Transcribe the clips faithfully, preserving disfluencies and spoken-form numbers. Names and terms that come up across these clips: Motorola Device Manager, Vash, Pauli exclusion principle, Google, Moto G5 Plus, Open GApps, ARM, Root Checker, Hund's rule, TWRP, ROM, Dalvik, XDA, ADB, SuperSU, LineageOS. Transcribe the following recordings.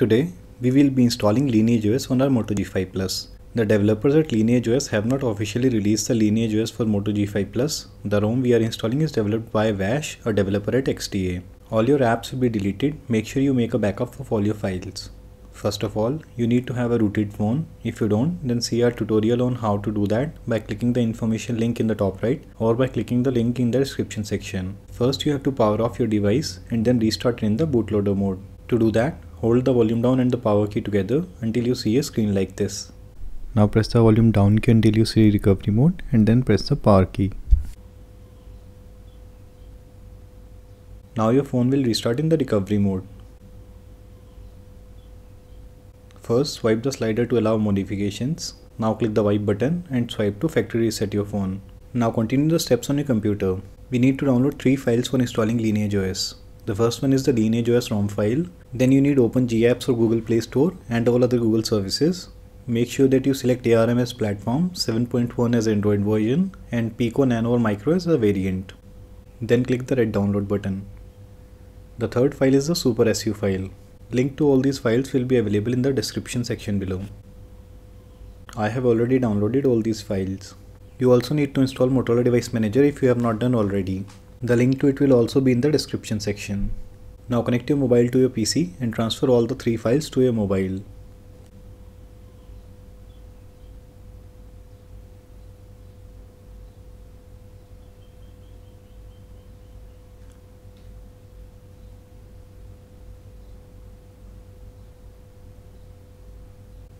Today, we will be installing LineageOS on our Moto G five Plus. The developers at LineageOS have not officially released the LineageOS for Moto G five Plus. The ROM we are installing is developed by Vash, a developer at X D A. All your apps will be deleted. Make sure you make a backup of all your files. First of all, you need to have a rooted phone. If you don't, then see our tutorial on how to do that by clicking the information link in the top right or by clicking the link in the description section. First, you have to power off your device and then restart in the bootloader mode. To do that, hold the volume down and the power key together until you see a screen like this. Now press the volume down key until you see recovery mode and then press the power key. Now your phone will restart in the recovery mode. First, swipe the slider to allow modifications. Now click the wipe button and swipe to factory reset your phone. Now continue the steps on your computer. We need to download three files for installing LineageOS. The first one is the LineageOS ROM file. Then you need Open GApps or Google Play Store and all other Google services. Make sure that you select ARM as platform, seven point one as Android version and Pico, Nano or Micro as a variant. Then click the red download button. The third file is the SuperSU file. Link to all these files will be available in the description section below. I have already downloaded all these files. You also need to install Motorola Device Manager if you have not done already. The link to it will also be in the description section. Now connect your mobile to your P C and transfer all the three files to your mobile.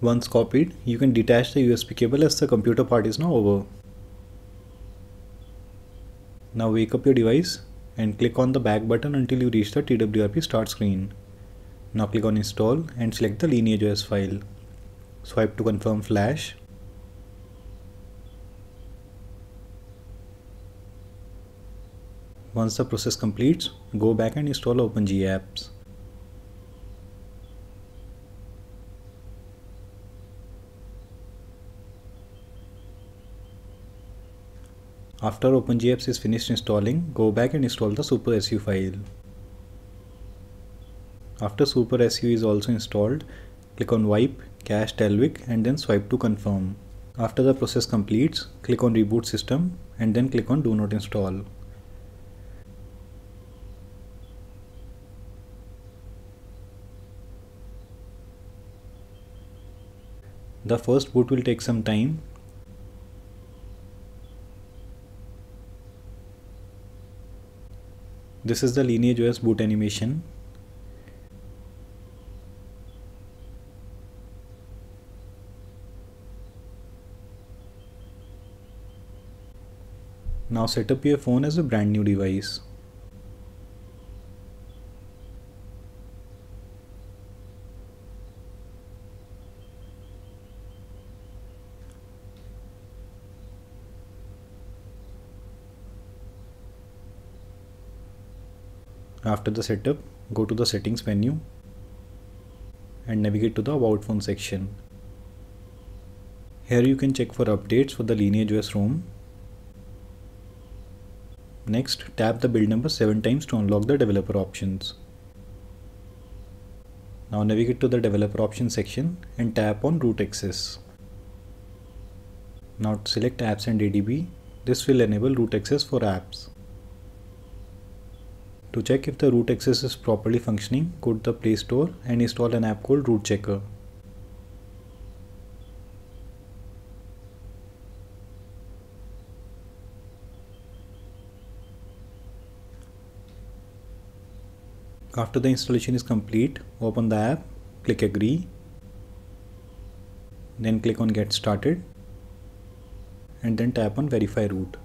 Once copied, you can detach the U S B cable as the computer part is now over. Now wake up your device and click on the back button until you reach the T W R P start screen. Now click on install and select the LineageOS file. Swipe to confirm flash. Once the process completes, go back and install Open GApps. After OpenGApps is finished installing, go back and install the SuperSU file. After SuperSU is also installed, click on Wipe, Cache Dalvik and then swipe to confirm. After the process completes, click on Reboot System and then click on Do Not Install. The first boot will take some time. This is the LineageOS boot animation. Now set up your phone as a brand new device. After the setup, go to the settings menu and navigate to the About Phone section. Here you can check for updates for the LineageOS ROM. Next, tap the build number seven times to unlock the developer options. Now navigate to the developer options section and tap on root access. Now select apps and A D B. This will enable root access for apps. To check if the root access is properly functioning, go to the Play Store and install an app called Root Checker. After the installation is complete, open the app, click Agree, then click on Get Started and then tap on Verify Root.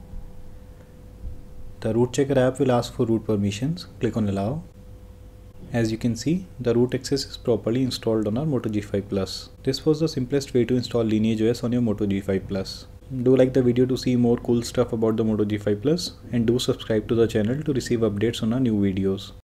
The Root Checker app will ask for root permissions. Click on Allow. As you can see, the root access is properly installed on our Moto G five Plus. This was the simplest way to install LineageOS on your Moto G five Plus. Do like the video to see more cool stuff about the Moto G five Plus and do subscribe to the channel to receive updates on our new videos.